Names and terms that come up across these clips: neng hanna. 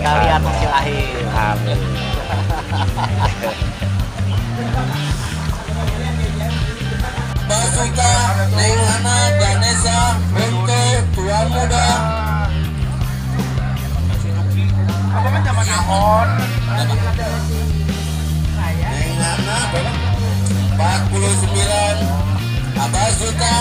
Kalian masih lahir. Amin. Basuka Neng Hanna Ganesha Mente Tuan Muda. Apa kan zaman Aon? Neng Hanna 49. Basuka.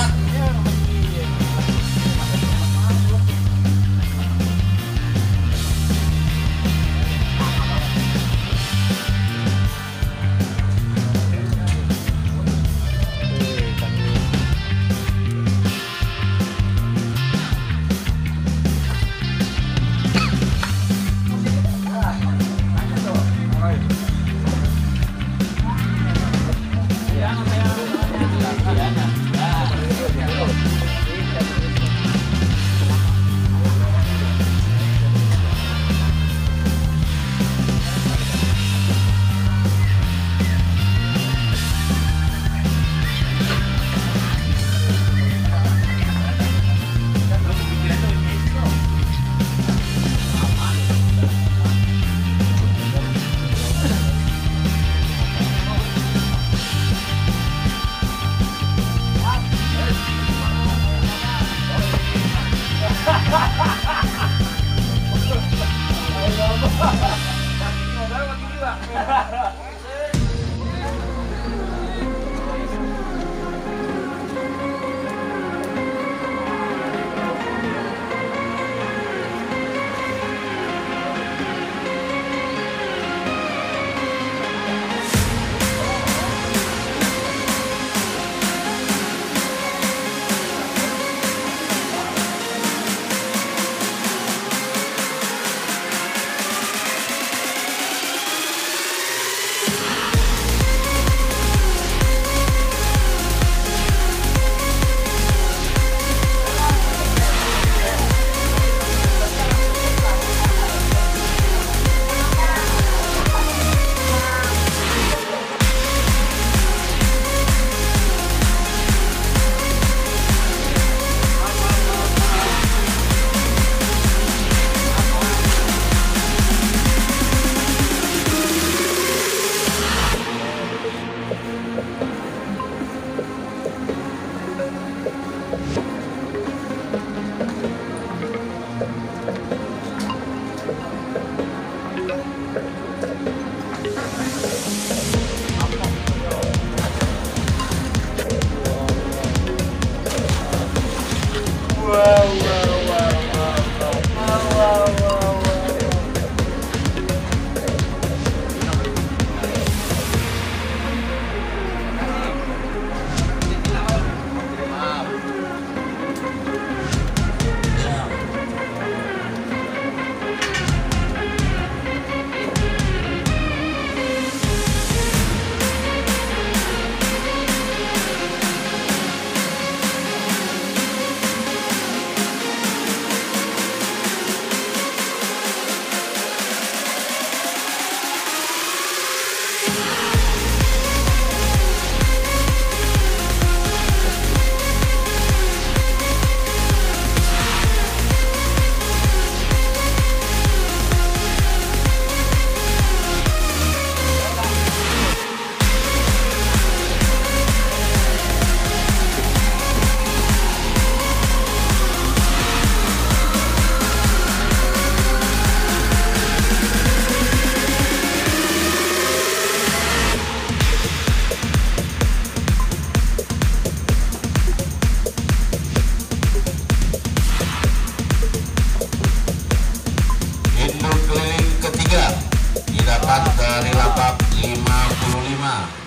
Dari lapak 55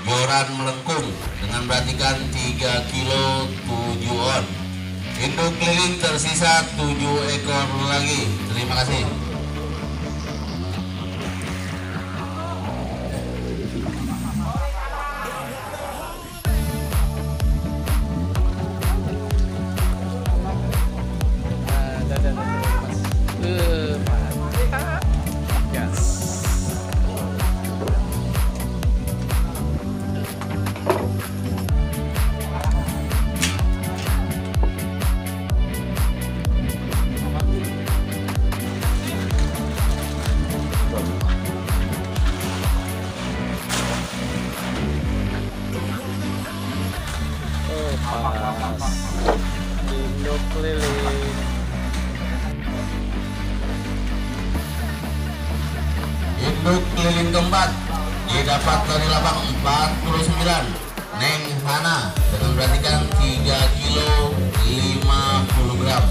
Joran melengkung dengan beratikan 3 kilo 7 on. Induk keliling tersisa 7 ekor lagi. Terima kasih. untuk keliling keempat didapat dari lapang 49 Neng Hanna dengan berartikan 3 kilo 50 gram.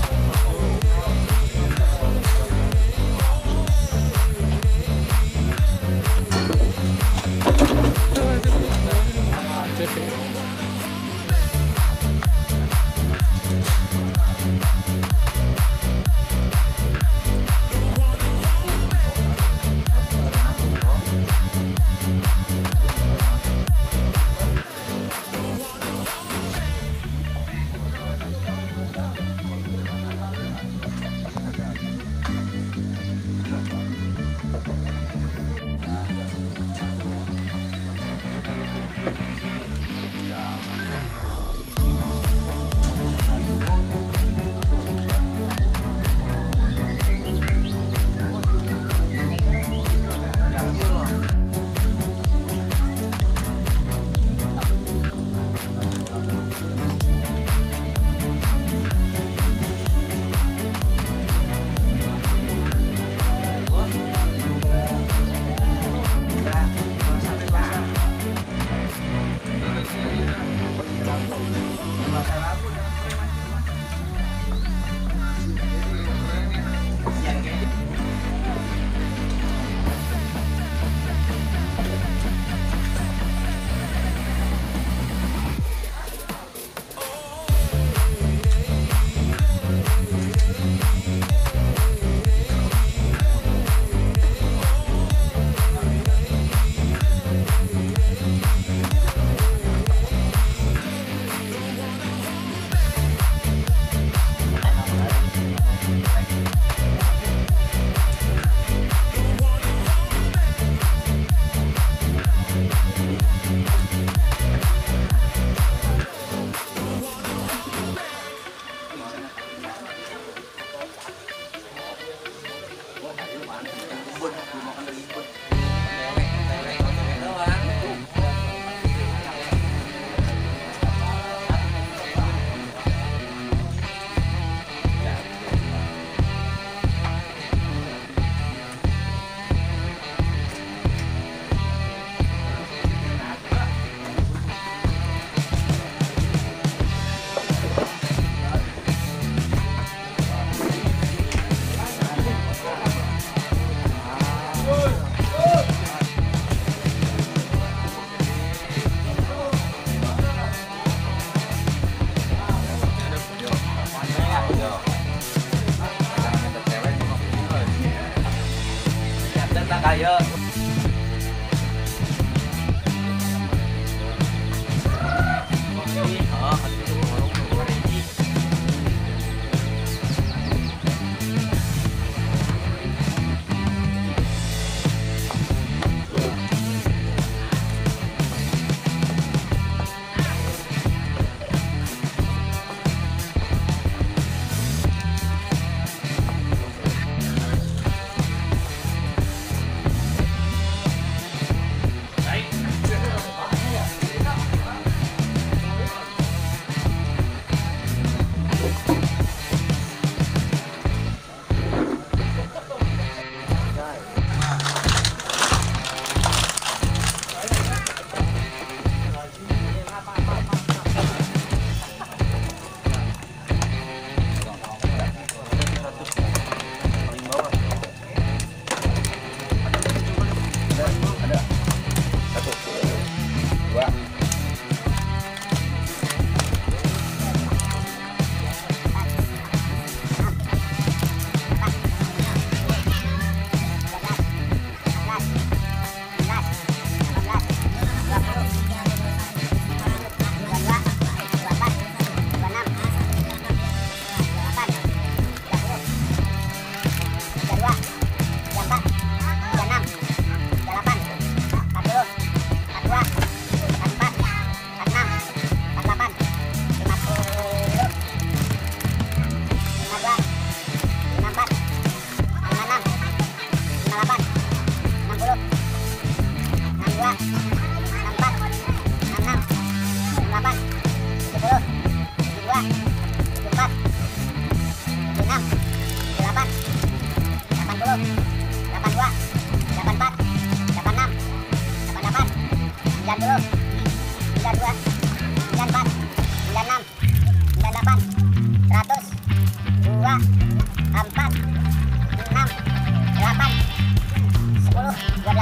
Ayo.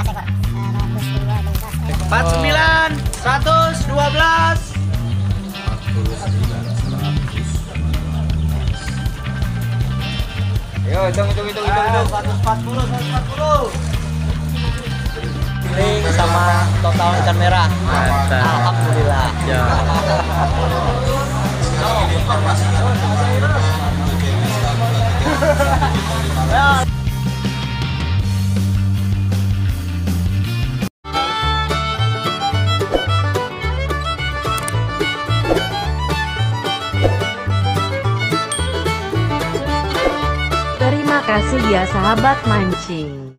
ekor. 49, 112. 100. Ayo hitung. 140. Ini sama total ikan merah. Mantap. Alhamdulillah. Ya. Terima kasih ya sahabat mancing.